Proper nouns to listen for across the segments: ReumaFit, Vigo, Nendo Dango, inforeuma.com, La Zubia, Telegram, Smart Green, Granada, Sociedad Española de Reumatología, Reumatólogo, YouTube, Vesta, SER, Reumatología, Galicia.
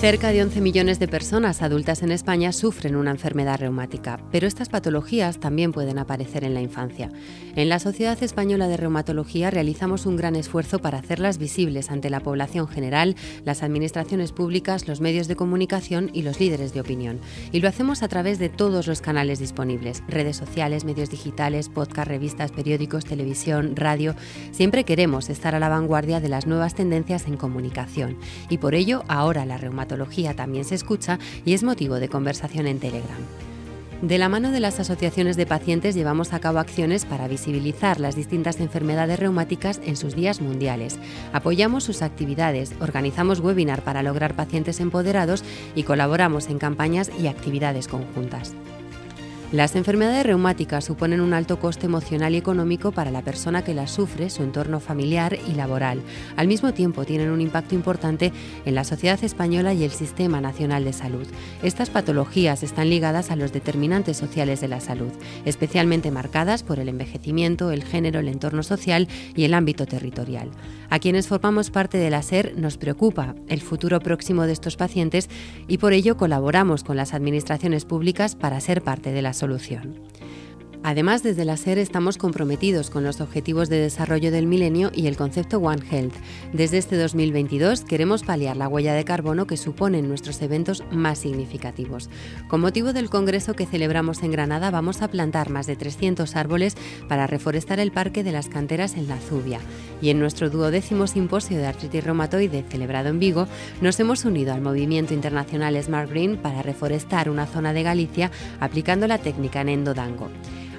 Cerca de 11 millones de personas adultas en España sufren una enfermedad reumática, pero estas patologías también pueden aparecer en la infancia. En la Sociedad Española de Reumatología realizamos un gran esfuerzo para hacerlas visibles ante la población general, las administraciones públicas, los medios de comunicación y los líderes de opinión. Y lo hacemos a través de todos los canales disponibles, redes sociales, medios digitales, podcast, revistas, periódicos, televisión, radio. Siempre queremos estar a la vanguardia de las nuevas tendencias en comunicación. Y por ello, ahora la reumatología también se escucha y es motivo de conversación en Telegram. De la mano de las asociaciones de pacientes llevamos a cabo acciones para visibilizar las distintas enfermedades reumáticas en sus días mundiales. Apoyamos sus actividades, organizamos webinars para lograr pacientes empoderados y colaboramos en campañas y actividades conjuntas. Las enfermedades reumáticas suponen un alto coste emocional y económico para la persona que las sufre, su entorno familiar y laboral. Al mismo tiempo, tienen un impacto importante en la sociedad española y el Sistema Nacional de Salud. Estas patologías están ligadas a los determinantes sociales de la salud, especialmente marcadas por el envejecimiento, el género, el entorno social y el ámbito territorial. A quienes formamos parte de la SER nos preocupa el futuro próximo de estos pacientes y por ello colaboramos con las administraciones públicas para ser parte de la solución. Además, desde la SER estamos comprometidos con los Objetivos de Desarrollo del Milenio y el concepto One Health. Desde este 2022 queremos paliar la huella de carbono que suponen nuestros eventos más significativos. Con motivo del congreso que celebramos en Granada, vamos a plantar más de 300 árboles para reforestar el Parque de las Canteras en La Zubia. Y en nuestro 12º Simposio de Artritis Reumatoide, celebrado en Vigo, nos hemos unido al movimiento internacional Smart Green para reforestar una zona de Galicia aplicando la técnica Nendo Dango.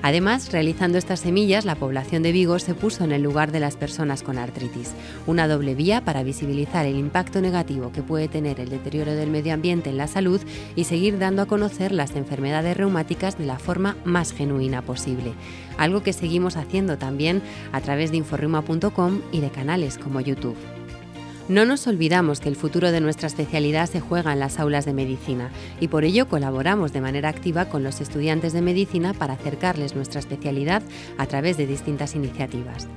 Además, realizando estas semillas, la población de Vigo se puso en el lugar de las personas con artritis. Una doble vía para visibilizar el impacto negativo que puede tener el deterioro del medio ambiente en la salud y seguir dando a conocer las enfermedades reumáticas de la forma más genuina posible. Algo que seguimos haciendo también a través de inforeuma.com y de canales como YouTube. No nos olvidamos que el futuro de nuestra especialidad se juega en las aulas de medicina y por ello colaboramos de manera activa con los estudiantes de medicina para acercarles nuestra especialidad a través de distintas iniciativas.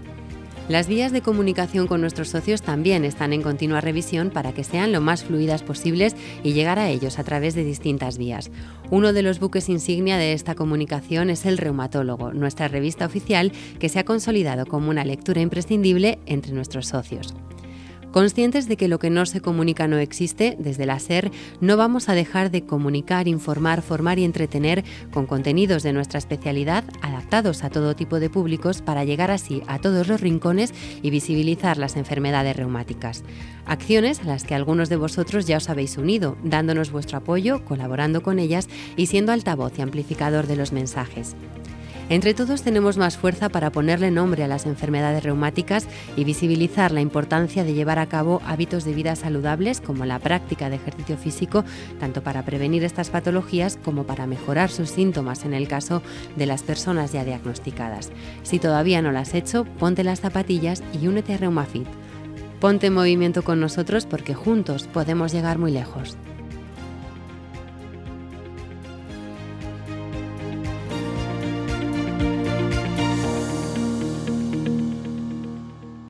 Las vías de comunicación con nuestros socios también están en continua revisión para que sean lo más fluidas posibles y llegar a ellos a través de distintas vías. Uno de los buques insignia de esta comunicación es el Reumatólogo, nuestra revista oficial que se ha consolidado como una lectura imprescindible entre nuestros socios. Conscientes de que lo que no se comunica no existe, desde la SER no vamos a dejar de comunicar, informar, formar y entretener con contenidos de nuestra especialidad adaptados a todo tipo de públicos para llegar así a todos los rincones y visibilizar las enfermedades reumáticas. Acciones a las que algunos de vosotros ya os habéis unido, dándonos vuestro apoyo, colaborando con ellas y siendo altavoz y amplificador de los mensajes. Entre todos tenemos más fuerza para ponerle nombre a las enfermedades reumáticas y visibilizar la importancia de llevar a cabo hábitos de vida saludables como la práctica de ejercicio físico, tanto para prevenir estas patologías como para mejorar sus síntomas en el caso de las personas ya diagnosticadas. Si todavía no lo has hecho, ponte las zapatillas y únete a ReumaFit. Ponte en movimiento con nosotros porque juntos podemos llegar muy lejos.